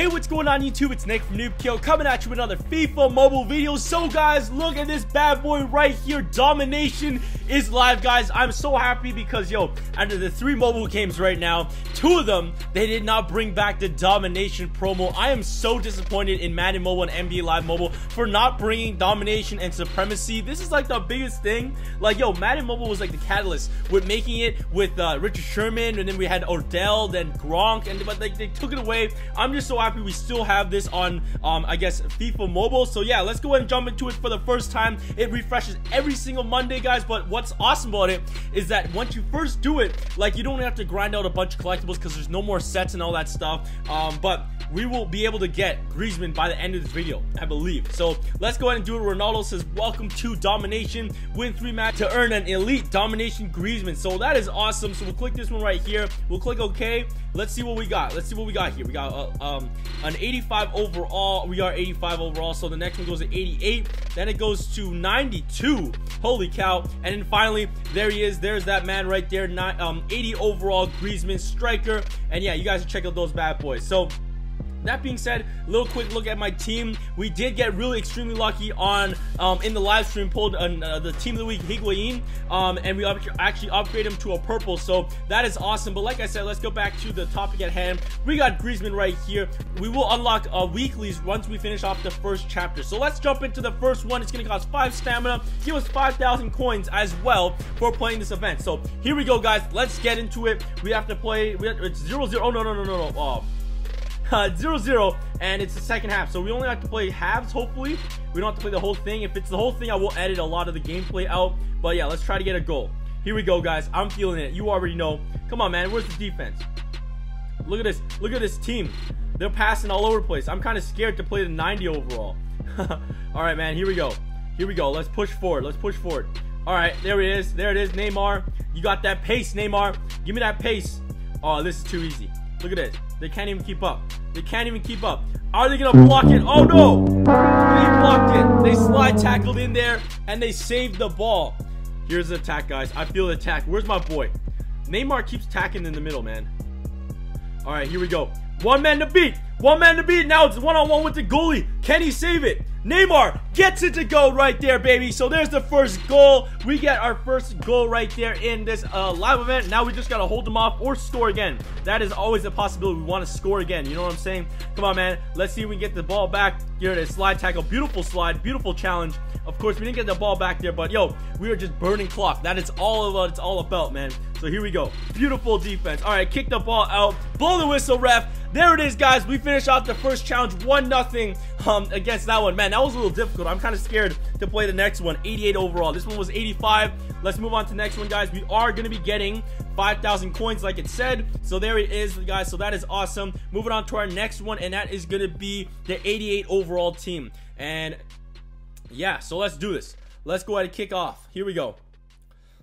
Hey, what's going on YouTube? It's Nick from Noob Kill coming at you with another FIFA Mobile video. So guys, look at this bad boy right here. Domination is live, guys. I'm so happy because, yo, out of the 3 mobile games right now, 2 of them, they did not bring back the Domination promo. I am so disappointed in Madden Mobile and NBA Live Mobile for not bringing Domination and Supremacy. This is like the biggest thing. Like, yo, Madden Mobile was like the catalyst with making it with Richard Sherman, and then we had Odell, then Gronk, and but like they took it away. I'm just so happy we still have this on I guess FIFA Mobile. So yeah, let's go ahead and jump into it. For the first time, it refreshes every single Monday, guys, but what's awesome about it is that once you first do it, like, you don't have to grind out a bunch of collectibles because there's no more sets and all that stuff, but we will be able to get Griezmann by the end of this video, I believe. So let's go ahead and do it. Ronaldo says, welcome to Domination. Win 3 match to earn an elite Domination Griezmann. So that is awesome. So we'll click this one right here. We'll click OK. Let's see what we got. Let's see what we got here. We got an 85 overall. We are 85 overall. So the next one goes to 88. Then it goes to 92. Holy cow. And then finally, there he is. There's that man right there. 80 overall Griezmann striker. And yeah, you guys should check out those bad boys. So that being said, a little quick look at my team. We did get really extremely lucky on in the live stream, pulled the team of the week, Higuain, and we actually upgraded him to a purple, so that is awesome. But like I said, let's go back to the topic at hand. We got Griezmann right here. We will unlock weeklies once we finish off the first chapter. So let's jump into the first one. It's going to cost 5 stamina, give us 5,000 coins as well for playing this event. So here we go, guys. Let's get into it. We have to play. It's 0-0. Oh, no. 0-0, and it's the second half, so we only have to play halves. Hopefully we don't have to play the whole thing. If it's the whole thing, I will edit a lot of the gameplay out, but yeah, let's try to get a goal. Here we go, guys. I'm feeling it. You already know. Come on, man. Where's the defense? Look at this. Look at this team. They're passing all over the place. I'm kind of scared to play the 90 overall. All right, man. Here we go. Here we go. Let's push forward. Let's push forward. All right, there it is. There it is, Neymar. You got that pace, Neymar. Give me that pace. Oh, this is too easy. Look at this. They can't even keep up. They can't even keep up. Are they gonna block it? Oh no! They blocked it. They slide tackled in there and they saved the ball. Here's the attack, guys. I feel the attack. Where's my boy? Neymar keeps tacking in the middle, man. All right, here we go. One man to beat. One man to beat. Now it's one-on-one with the goalie. Can he save it? Neymar gets it to go right there, baby. So there's the first goal. We get our first goal right there in this live event. Now we just got to hold them off or score again. That is always a possibility. We want to score again. You know what I'm saying? Come on, man. Let's see if we can get the ball back. Here it is. Slide tackle. Beautiful slide. Beautiful challenge. Of course, we didn't get the ball back there, but yo, we are just burning clock. That is all what it's all about, man. So here we go. Beautiful defense. All right, kick the ball out. Blow the whistle, ref. There it is, guys. We finish off the first challenge 1-0 against that one. Man, that was a little difficult. I'm kind of scared to play the next one. 88 overall. This one was 85. Let's move on to the next one, guys. We are going to be getting 5,000 coins, like it said. So there it is, guys. So that is awesome. Moving on to our next one, and that is going to be the 88 overall team. And yeah, so let's do this. Let's go ahead and kick off. Here we go.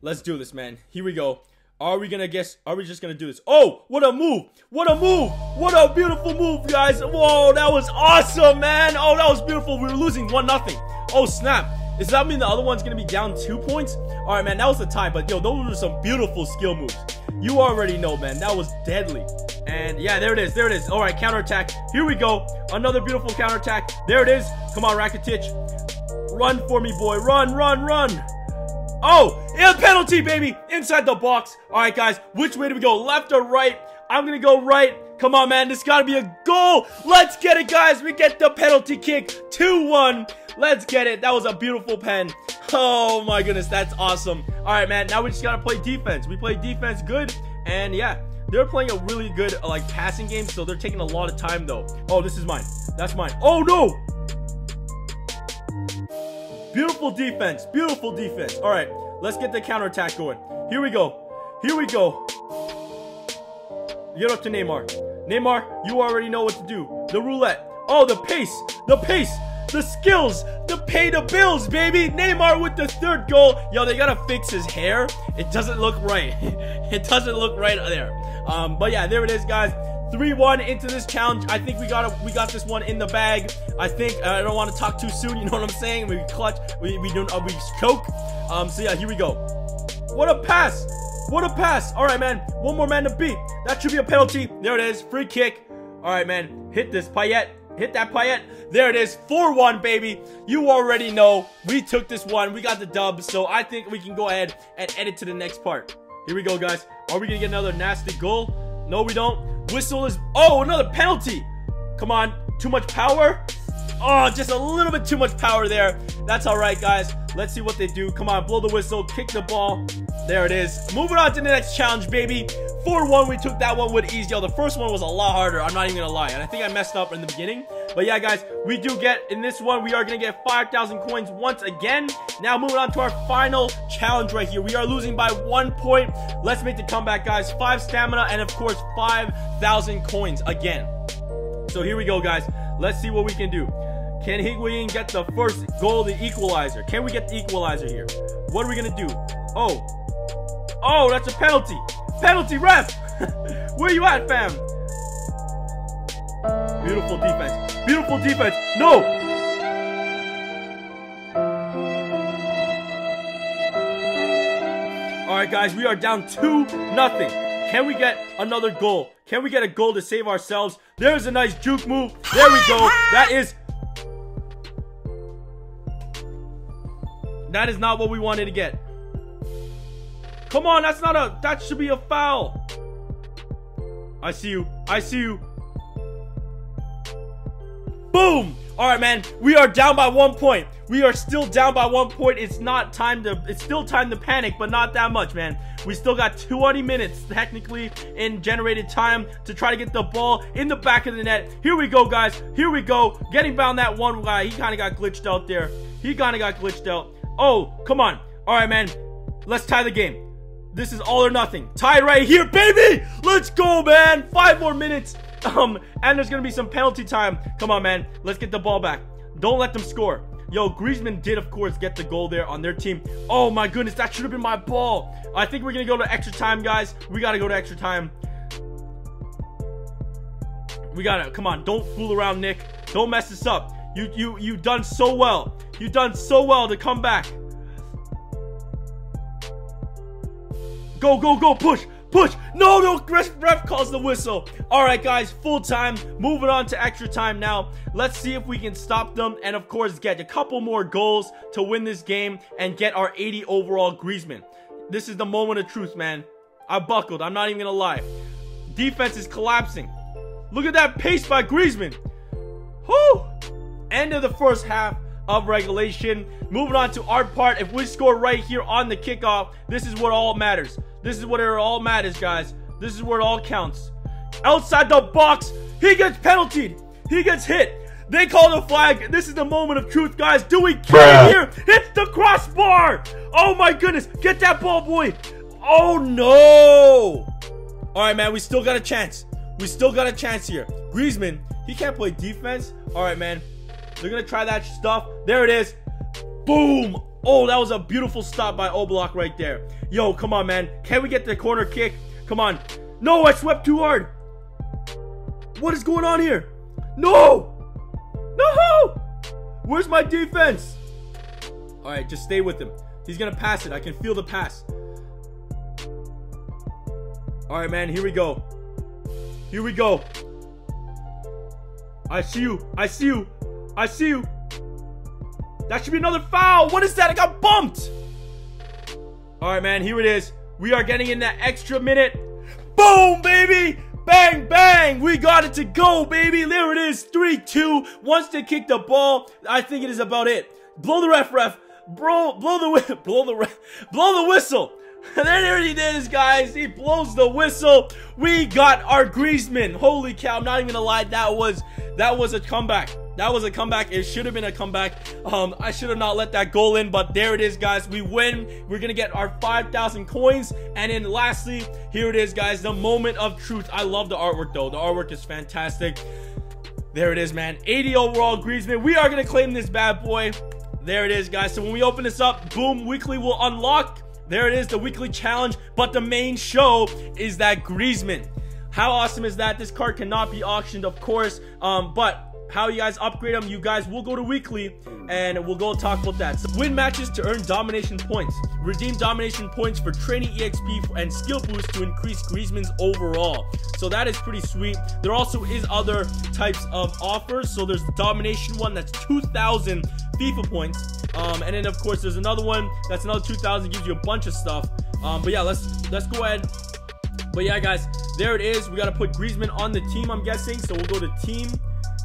Let's do this, man. Here we go. Are we gonna guess? Are we just gonna do this? Oh, what a move! What a move! What a beautiful move, guys! Whoa, that was awesome, man! Oh, that was beautiful. We were losing 1-0. Oh, snap! Does that mean the other one's gonna be down 2 points? All right, man, that was a tie. But yo, those were some beautiful skill moves. You already know, man. That was deadly. And yeah, there it is. There it is. All right, counterattack. Here we go. Another beautiful counterattack. There it is. Come on, Rakitic. Run for me, boy. Run, run, run. Oh, yeah, penalty, baby. Inside the box. All right, guys, which way do we go? Left or right? I'm going to go right. Come on, man. This got to be a goal. Let's get it, guys. We get the penalty kick. 2-1. Let's get it. That was a beautiful pen. Oh, my goodness. That's awesome. All right, man. Now we just got to play defense. We play defense good. And, yeah, they're playing a really good, like, passing game. So, they're taking a lot of time, though. Oh, this is mine. That's mine. Oh, no. Beautiful defense. Beautiful defense. All right. Let's get the counterattack going. Here we go. Here we go. Get up to Neymar. Neymar, you already know what to do. The roulette. Oh, the pace. The pace. The skills. The pay the bills, baby. Neymar with the third goal. Yo, they got to fix his hair. It doesn't look right. It doesn't look right there. But yeah, there it is, guys. 3-1 into this challenge. I think we got this one in the bag. I think I don't want to talk too soon. You know what I'm saying? We clutch. We choke. So yeah, here we go. What a pass! What a pass! All right, man. One more man to beat. That should be a penalty. There it is. Free kick. All right, man. Hit this Payet. Hit that Payet. There it is. 4-1, baby. You already know. We took this one. We got the dub. So I think we can go ahead and edit to the next part. Here we go, guys. Are we going to get another nasty goal? No, we don't. Whistle is... Oh, another penalty. Come on. Too much power. Oh, just a little bit too much power there. That's all right, guys. Let's see what they do. Come on. Blow the whistle. Kick the ball. There it is. Moving on to the next challenge, baby. 4-1. We took that one with ease. Yo, the first one was a lot harder. I'm not even going to lie. And I think I messed up in the beginning. But yeah, guys, we do get in this one. We are going to get 5,000 coins once again. Now moving on to our final challenge right here. We are losing by 1 point. Let's make the comeback, guys. 5 stamina and, of course, 5,000 coins again. So here we go, guys. Let's see what we can do. Can Higuain get the first goal, the equalizer? Can we get the equalizer here? What are we going to do? Oh. Oh, that's a penalty. Penalty, ref. Where you at, fam? Beautiful defense. Beautiful defense. No. All right, guys, we are down 2-0. Can we get another goal? Can we get a goal to save ourselves? There's a nice juke move. There we go. That is not what we wanted to get. Come on, that's not a... That should be a foul. I see you. I see you. Boom! All right, man. We are down by 1 point. We are still down by 1 point. It's not time to... It's still time to panic, but not that much, man. We still got 20 minutes, technically, in generated time to try to get the ball in the back of the net. Here we go, guys. Here we go. Getting bound that one guy. He kind of got glitched out there. He kind of got glitched out. Oh, come on. All right, man. Let's tie the game. This is all or nothing. Tied right here, baby! Let's go, man! 5 more minutes. And there's gonna be some penalty time. Come on, man. Let's get the ball back. Don't let them score. Yo, Griezmann did, of course, get the goal there on their team. Oh, my goodness. That should have been my ball. I think we're gonna go to extra time, guys. We gotta go to extra time. We gotta... Come on. Don't fool around, Nick. Don't mess this up. You done so well. You done so well to come back. Go, go, go, push, push. No, no, ref calls the whistle. All right, guys, full time. Moving on to extra time now. Let's see if we can stop them and, of course, get a couple more goals to win this game and get our 80 overall Griezmann. This is the moment of truth, man. I buckled. I'm not even going to lie. Defense is collapsing. Look at that pace by Griezmann. Whew. End of the first half of regulation. Moving on to our part. If we score right here on the kickoff, this is what all matters. This is what it all matters, guys. This is where it all counts. Outside the box. He gets penaltied. He gets hit. They call the flag. This is the moment of truth, guys. Do we care here? Hits the crossbar. Oh, my goodness. Get that ball, boy. Oh, no. All right, man. We still got a chance. We still got a chance here. Griezmann, he can't play defense. All right, man. They're going to try that stuff. There it is. Boom. Oh, that was a beautiful stop by Oblock right there. Yo, come on, man. Can we get the corner kick? Come on. No, I swept too hard. What is going on here? No. No. Where's my defense? All right, just stay with him. He's going to pass it. I can feel the pass. All right, man. Here we go. Here we go. I see you. I see you. I see you. That should be another foul. What is that? I got bumped. All right, man. Here it is. We are getting in that extra minute. Boom, baby. Bang, bang. We got it to go, baby. There it is. 3-2. Once they kick the ball, I think it is about it. Blow the ref. Bro, blow the whistle. And there he is, guys. He blows the whistle. We got our Griezmann. Holy cow. I'm not even gonna lie. That was a comeback. That was a comeback. It should have been a comeback. I should have not let that goal in, but there it is, guys. We win. We're going to get our 5,000 coins. And then lastly, here it is, guys. The moment of truth. I love the artwork, though. The artwork is fantastic. There it is, man. 80 overall Griezmann. We are going to claim this bad boy. There it is, guys. So when we open this up, boom, weekly will unlock. There it is, the weekly challenge. But the main show is that Griezmann. How awesome is that? This card cannot be auctioned, of course, but... how you guys upgrade them. You guys will go to weekly and we'll go talk about that. So win matches to earn domination points. Redeem domination points for training EXP and skill boost to increase Griezmann's overall. So that is pretty sweet. There also is other types of offers. So there's the domination one, that's 2,000 FIFA points. And then of course there's another one that's another 2,000, gives you a bunch of stuff. But yeah, let's go ahead. But yeah, guys, there it is. We got to put Griezmann on the team, I'm guessing. So we'll go to team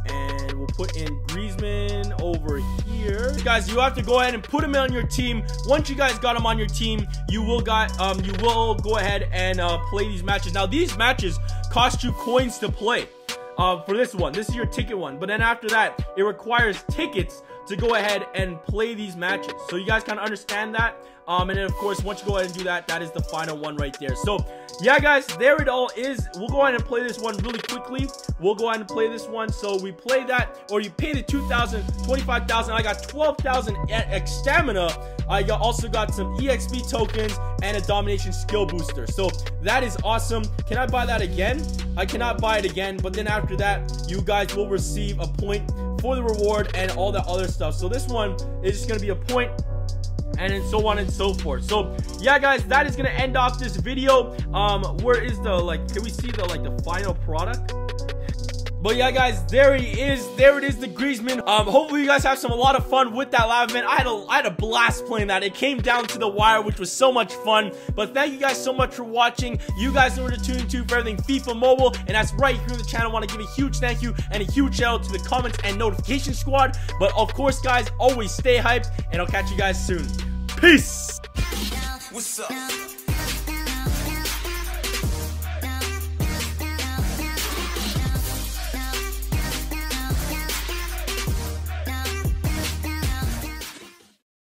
and we'll put in Griezmann over here. Guys, you have to go ahead and put him on your team. Once you guys got him on your team, you will go ahead and play these matches. Now, these matches cost you coins to play. For this one, this is your ticket one. But then after that, it requires tickets to go ahead and play these matches. So you guys kind of understand that. And then of course, once you go ahead and do that, that is the final one right there. So yeah, guys, there it all is. We'll go ahead and play this one really quickly. We'll go ahead and play this one. So we play that, or you pay the 2,000, 25,000. I got 12,000 stamina. I also got some EXP tokens and a domination skill booster. So that is awesome. Can I buy that again? I cannot buy it again. But then after that, you guys will receive a point for the reward and all that other stuff. So this one is just going to be a point, and so on and so forth. So yeah, guys, that is going to end off this video. Where is the, like, can we see the, like, the final product? But yeah, guys, there he is. There it is, the Griezmann. Hopefully you guys have a lot of fun with that live, man. I had a blast playing that. It came down to the wire, which was so much fun. But thank you guys so much for watching. You guys know where to tune into for everything FIFA Mobile, and that's right here on the channel. I want to give a huge thank you and a huge shout out to the comments and notification squad. But of course, guys, always stay hyped, and I'll catch you guys soon. Peace. What's up?